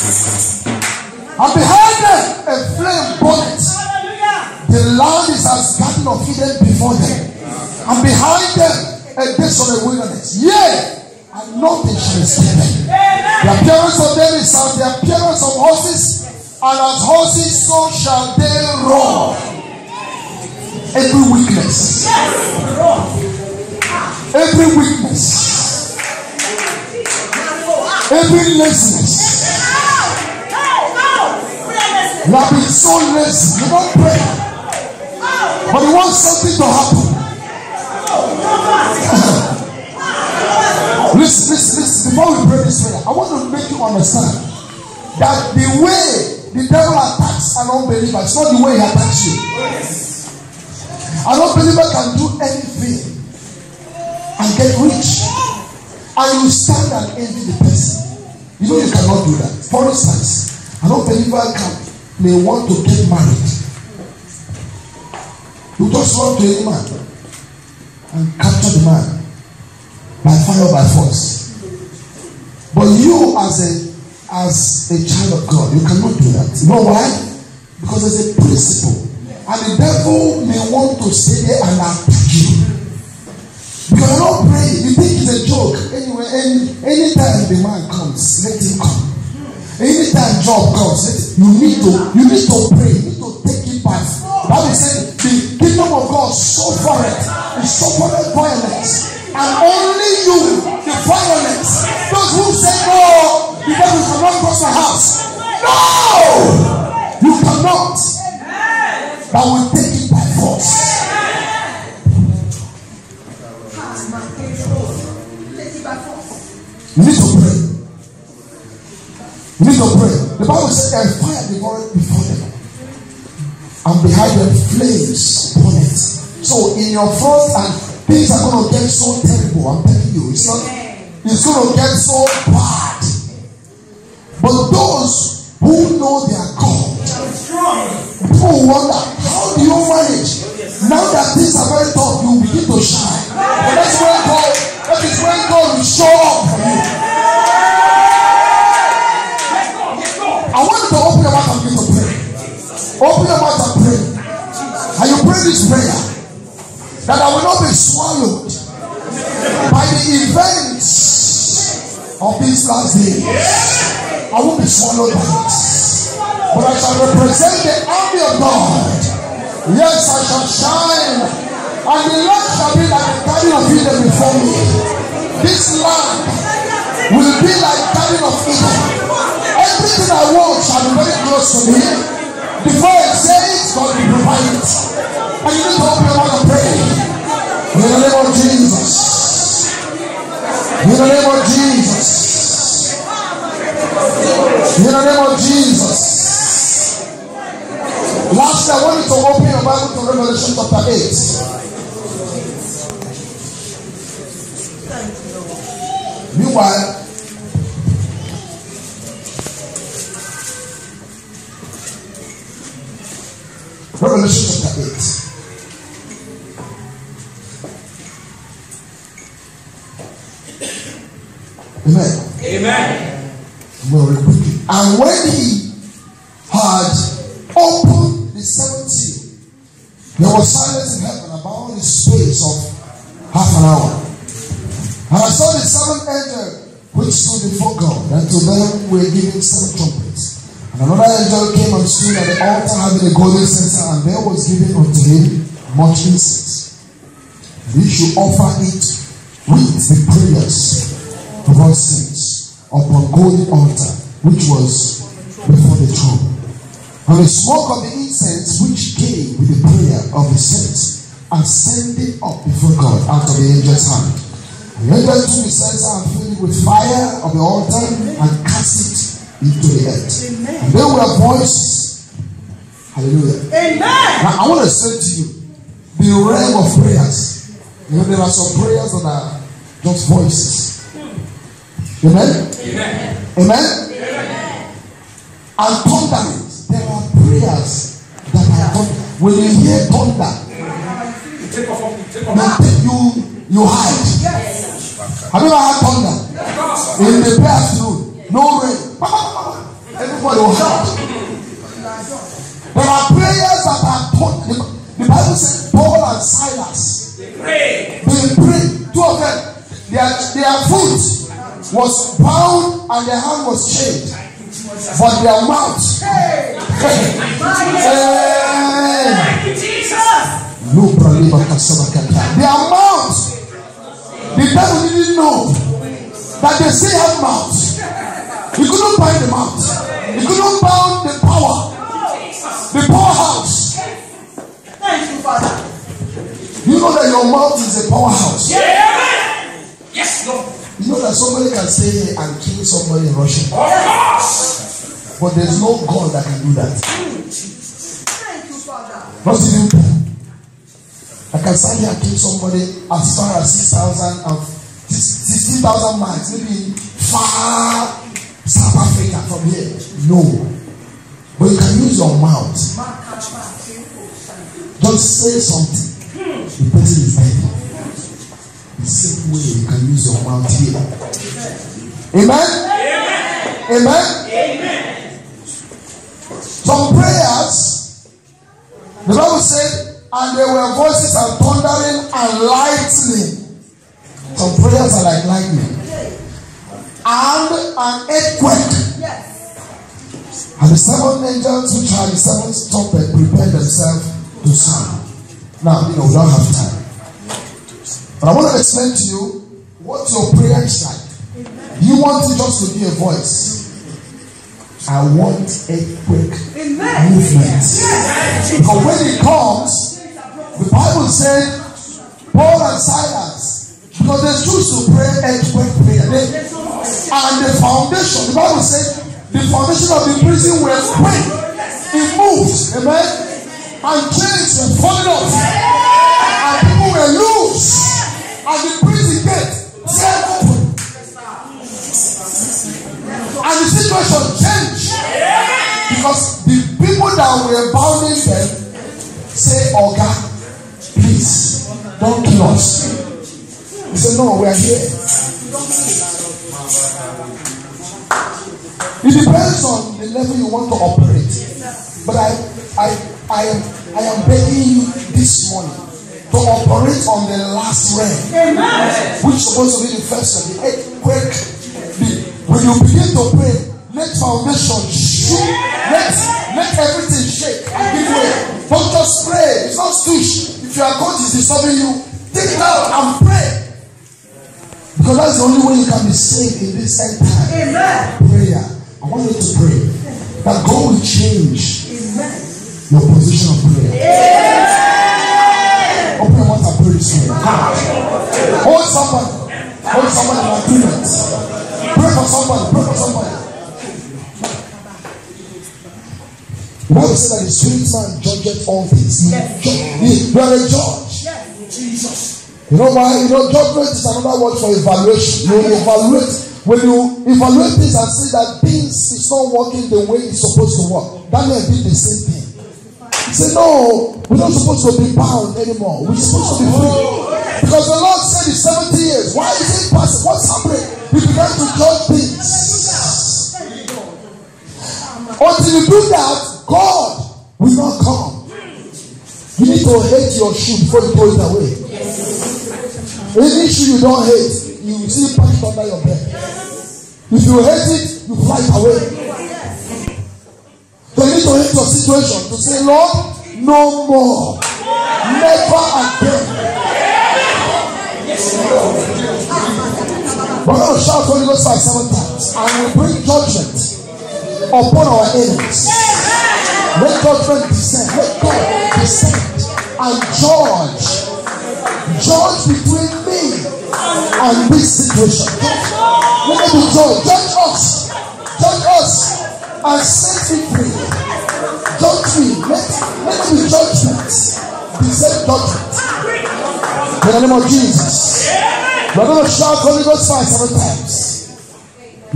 And behind them a flame burneth. The land is as garden of Eden before them. And behind them a desert of the wilderness. Yea, and nothing shall escape them. The appearance of them is as the appearance of horses, and as horses so shall they roar. Every weakness. Every weakness. Every laziness. You have been so lazy. You don't pray. But you want something to happen. Listen. Before we pray this prayer, I want to make you understand that the way the devil attacks an unbeliever, it's not the way he attacks you. An unbeliever can do anything and get rich. And you stand and envy the person. You know you cannot do that. For instance, an unbeliever may want to get married. You just run to any man and capture the man by fire or by force. But you as a child of God, you cannot do that. You know why? Because there's a principle. And the devil may want to stay there and attack you. You are not praying. You think it's a joke. Anyway, anytime the man comes, let him come. Anytime job comes, you need to pray, you need to take it back. The Bible says the kingdom of God suffereth violence, and only you, the violence. Those who say, "Oh, the devil cannot cross my house." No, you cannot. But we take it by force. You need to pray. You need to pray. The Bible says, "And fire devoured before them, and behind them flames burneth." So in your front, and things are going to get so terrible. I'm telling you, it's going to get so bad. But those who know their God, people wonder, how do you manage? Now that things are very tough, you begin to shine. And that's when God will show up for you. I want you to open your mouth and begin to pray. Open your mouth and pray. And you pray this prayer, that I will not be swallowed by the events of these last days. I won't be swallowed by it. But I shall represent the army of God. Yes, I shall shine. And the land shall be like the garden of Eden before me. This land will be like the garden of Eden. Everything I want shall be very close to me. Before it says, God will provide it. And you need to open your mouth and pray. In the name of Jesus. In the name of Jesus. In the name of Jesus. Lastly, I want you to open your Bible to Revelation chapter 8. Meanwhile, Revelation chapter 8. Amen. Very quickly. And when he had opened the seventh seal, there was silence in heaven about the space of half an hour. And I saw the seventh angel which stood before God, and to them were given seven trumpets. Another angel came and stood at the altar having a golden censer, and there was given unto him much incense. And he should offer it with the prayers of all saints upon golden altar, which was before the throne. And the smoke of the incense which came with the prayer of the saints ascended up before God out of the angel's hand. And the angel took the censer and filled it with fire of the altar and cast it into the earth. Amen. And they were voices. Hallelujah. Amen. Now I want to say to you, the realm of prayers. You know, there are some prayers that are just voices. Amen. Amen. Amen. Amen. And thunderings. There are prayers that are thunder. When you hear thunder, you hide. Yes. Have you ever heard thunder? Yes. In the prayer room, no rain. for your health. There are prayers that are taught. The Bible says Paul and Silas, they prayed. Two of them, their foot was bound and their hand was chained, but their mouth. Their mouth. The devil didn't know that they still have mouths. You couldn't bind the mouth. You couldn't bound the power. The powerhouse. Thank you, Father. You know that your mouth is a powerhouse. Yes, Lord. You know that somebody can say and kill somebody in Russia. Of course. But there's no God that can do that. Thank you, Father. Not even God. I can stand here and kill somebody as far as 16,000 miles, maybe far South Africa from here. No. But you can use your mouth. Just say something. The person is dead. The same way you can use your mouth here. Amen? Amen? Amen? Amen. Some prayers, the Bible said, and there were voices and thundering and lightning. Some prayers are like lightning. And an earthquake. Yes. And the seven angels which are the seven trumpets prepared themselves to sound. Now, we don't have time. But I want to explain to you what your prayer is like. Amen. You want it just to be a voice. I want earthquake movement. Yes. Because when it comes, the Bible says, Paul and Silas, because they choose to pray earthquake prayer. And the foundation, the Bible says, the foundation of the prison were quake. It moved, amen. And chains were falling off. And people were loose. And the prison gate set open. And the situation changed. Because the people that were bounding them say, oh God, please, don't kill us. He said, no, we are here. It depends on the level you want to operate. But I am begging you this morning to operate on the last realm. Which is supposed to be the first of the earthquake. When you begin to pray, let foundation shake. Let everything shake and give way. Don't just pray. It's not stoosh. If your God is disturbing you, take it out and pray. Because that's the only way you can be saved in this end time. Amen. Prayer. I want you to pray that God will change your position of prayer. Amen. Open your mouth and pray this morning. Hold somebody. Hold somebody in agreement. Pray for somebody. Pray for somebody. The Bible says that the sweet man judges all things. You are a judge. Jesus. You know why? You know, judgment is another word for evaluation. You evaluate. When you evaluate things and see that things is not working the way it's supposed to work, Daniel did the same thing. He said, no, we're not supposed to be bound anymore. We're supposed to be free. Because the Lord said it's 70 years. Why is it possible? What's happening? He began to judge things. Until you do that, God will not come. You need to hate your shoe before you throw it away. Any issue you don't hate, you will see punched under your bed. If you hate it, you fly away. You need to hate your situation to say, Lord, no more. Never again. We're going to shout Holy Ghost 7 times. And we bring judgment upon our enemies. Let judgment descend. Let God descend and judge. Judge between me and this situation. Let me be judged. Judge us. Judge us and set it free. Judge me. Let me be judgment. Be set judgment. In the name of Jesus. We're going to shout Holy Ghost 5-7 times.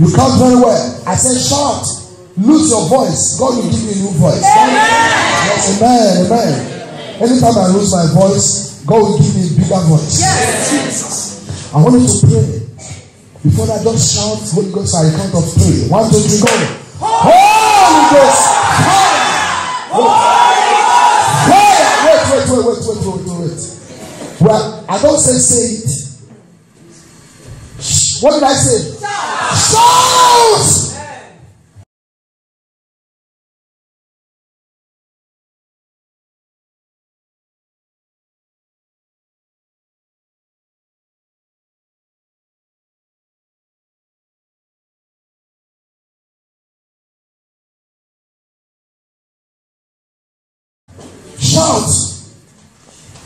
You count very well. I said shout. Lose your voice. God will give you a new voice. Amen. Amen. Anytime I lose my voice, God will give me a bigger voice. Yes. I want you to pray. Before that, just shout Holy Ghost at the count of 3. 1, 2, 3, go. Oh! Wait. Well, I don't say it. What did I say? Shout!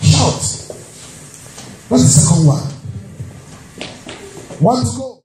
Shout. That's the second one. One to go.